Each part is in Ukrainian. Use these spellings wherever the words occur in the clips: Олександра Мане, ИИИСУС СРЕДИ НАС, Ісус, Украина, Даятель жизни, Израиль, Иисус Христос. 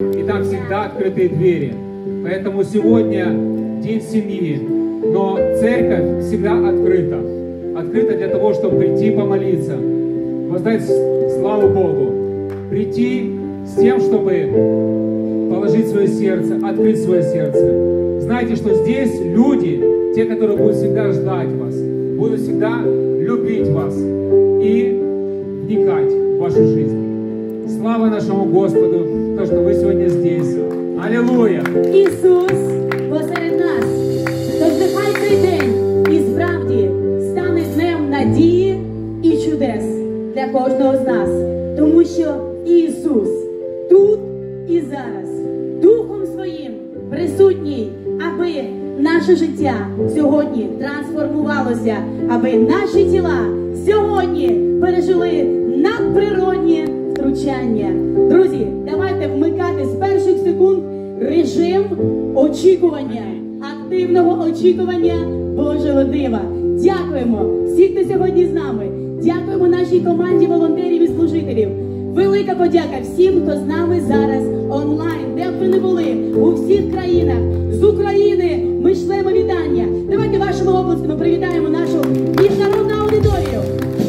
И там всегда открытые двери. Поэтому сегодня день семьи, но церковь всегда открыта. Открыта для того, чтобы прийти помолиться, воздать славу Богу, прийти с тем, чтобы положить свое сердце, открыть свое сердце. Знайте, что здесь люди, те, которые будут всегда ждать вас, будут всегда любить вас и вникать в вашу жизнь. Слава нашему Господу, то, что вы сегодня здесь. Аллилуйя! Иисус посеред нас. Тож нехай цей день і справді стане днем надії і чудес для кожного з нас. Тому що Ісус тут і зараз, Духом Своїм присутній, аби наше життя сьогодні трансформувалося, аби наші тіла сьогодні пережили надприродні втручання. Друзі, давайте вмикати з перших секунд режим очікування, активного очікування Божого дива. Дякуємо всіх, хто сьогодні з нами. Дякуємо нашій команді волонтерів і служителів. Велика подяка всім, хто з нами зараз онлайн, де б ви не були, у всіх країнах. З України ми шлемо вітання. Давайте вашими оплесками привітаємо нашу міжнародну аудиторію.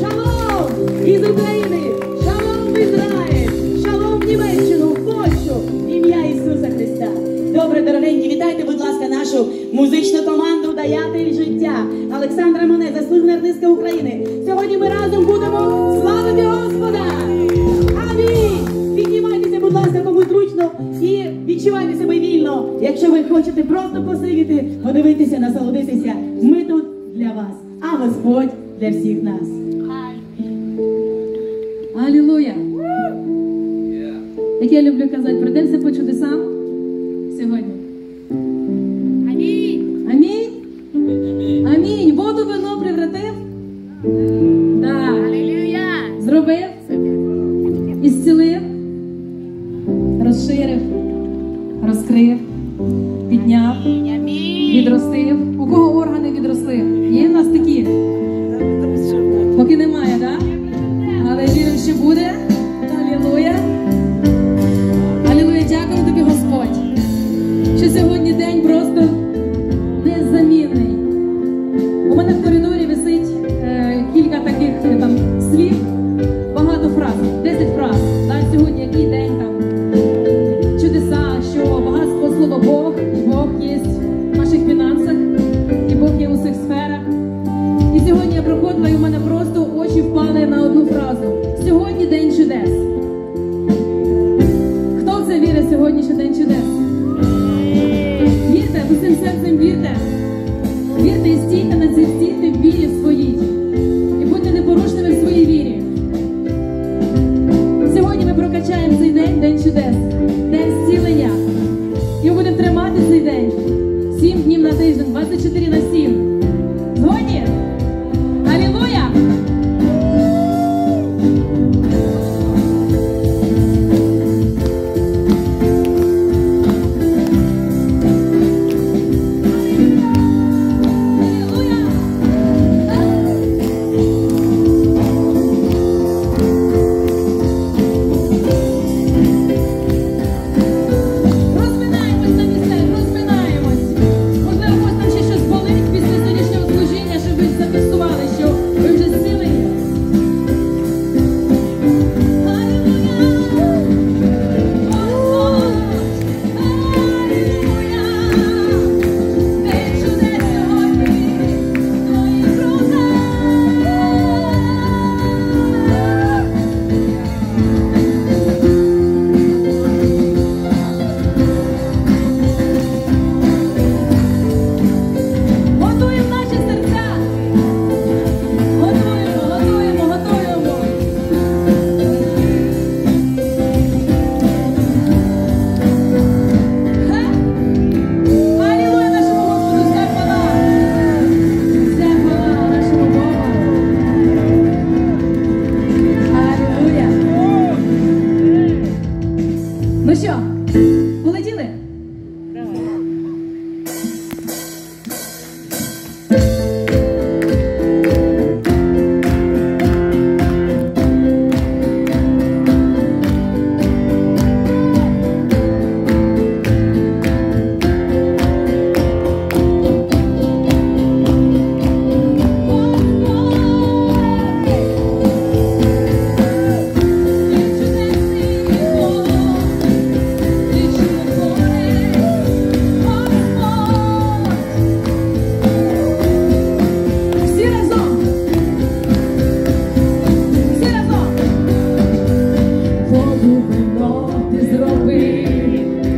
Шалом із України! Шалом в Ізраїль! Шалом в Німеччину, в Польщу! В ім'я Ісуса Христа! Добре, дорогенькі, вітайте, будь ласка, нашу музичну команду «Даятель життя». Олександра Мане, заслужена артистка України. Сьогодні ми разом будемо славити Господа! Амінь! Піднімайтеся, будь ласка, кому зручно і відчувайте себе вільно. Якщо ви хочете просто посидіти, подивитися, насолодитися, ми тут для вас, а Господь для всіх нас. Алілуя! Як я люблю казати, прийдемося по чудесам сьогодні. Амінь! Амінь! Амінь! Воду вино превратив? Так. Алілуя! Зробив? Ісцілив? Розширив? Розкрив? Підняв? Відростив? У кого органи відросли? Є в нас такі? Поки немає, так? Але віримо, що буде. Алілуя! Алілуя! Дякую тобі, Господь, що сьогодні день просто незамінний. У мене в коридорі висить кілька таких слів, багато фраз, 10 фраз. Сьогодні який день, чудеса, що багатство слова Бог, Бог є в наших фінансах, і Бог є у всіх сферах. І сьогодні я проходила, і у мене просто очі впали на одну фразу. Сьогодні день чудес. Хто в це вірить сьогодні, що день чудес? Вірте, усім серцем вірте. Вірте і стійте на цій вірі своїй. І будьте непорушними в своїй вірі. Сьогодні ми прокачаємо цей день, день чудес, день зцілення. І ми будемо тримати цей день 7 днів на тиждень, 24/7. Згодні? Алілуя! Наш Бог,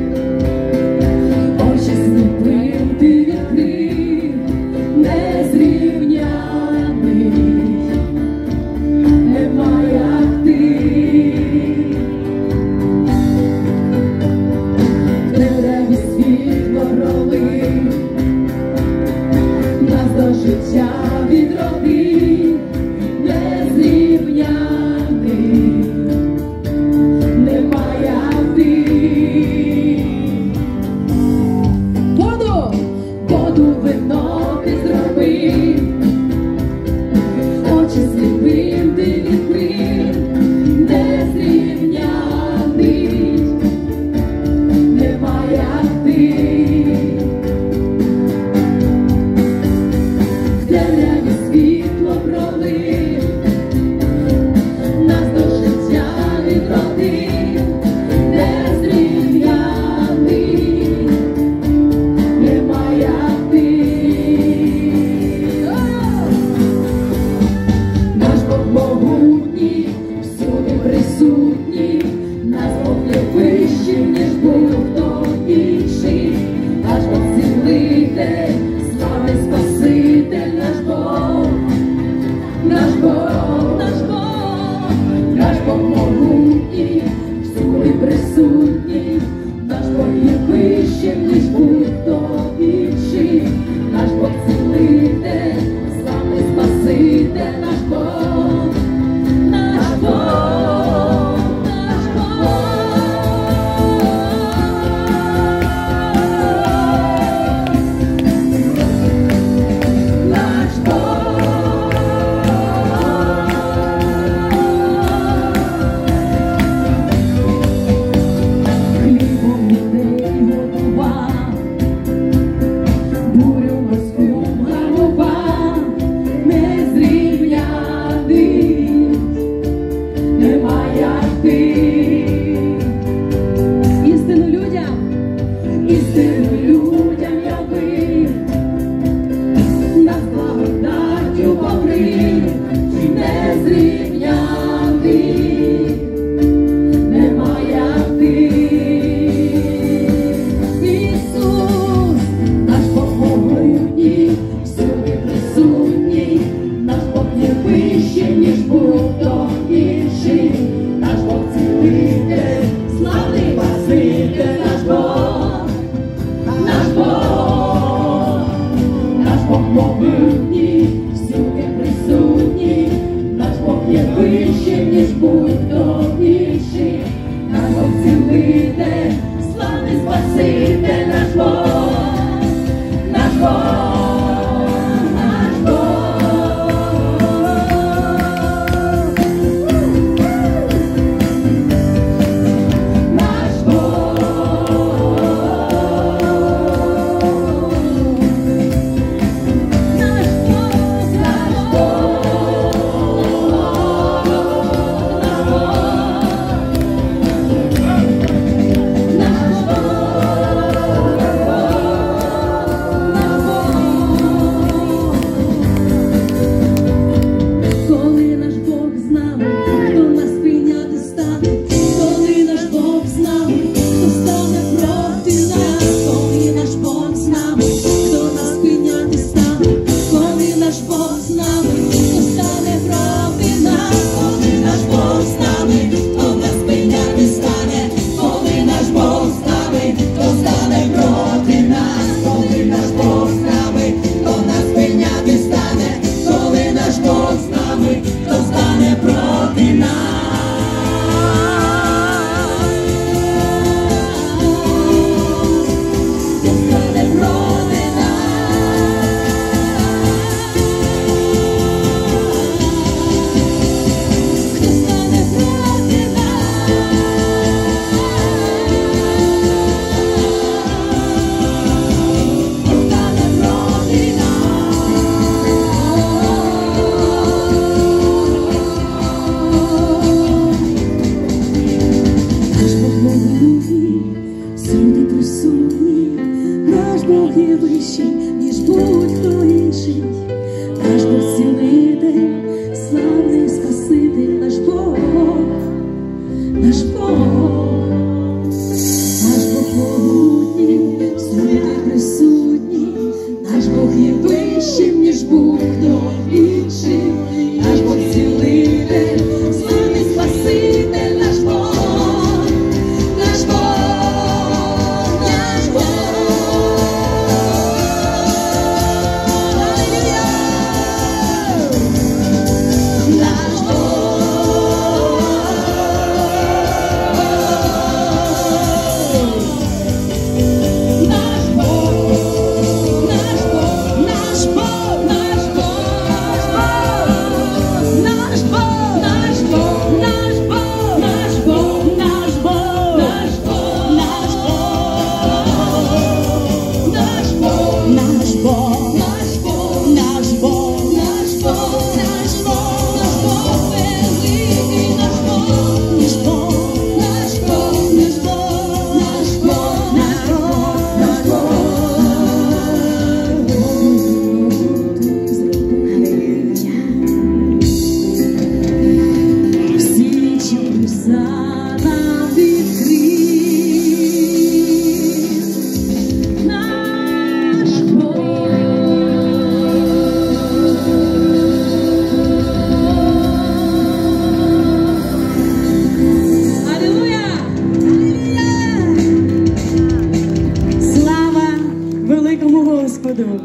Господу,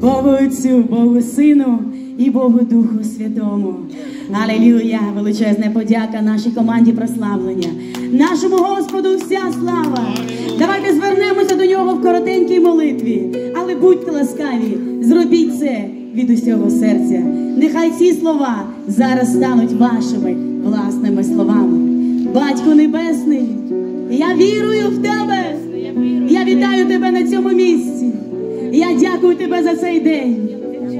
Богу Отцю, Богу Сину і Богу Духу Святому. Алілюя! Величезна подяка нашій команді прославлення. Нашому Господу вся слава! Давайте звернемося до Нього в коротенькій молитві. Але будьте ласкаві, зробіть це від усього серця. Нехай ці слова зараз стануть вашими власними словами. Батько Небесний, я вірую в Тебе! Я вітаю Тебе на цьому місці. Я дякую Тебе за цей день.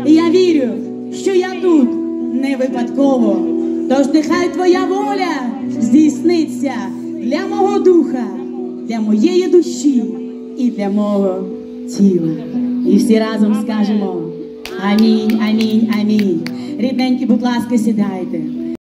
І я вірю, що я тут не випадково. Тож нехай Твоя воля здійсниться для мого духа, для моєї душі і для мого тіла. І всі разом скажемо амінь, амінь, амінь. Рідненькі, будь ласка, сідайте.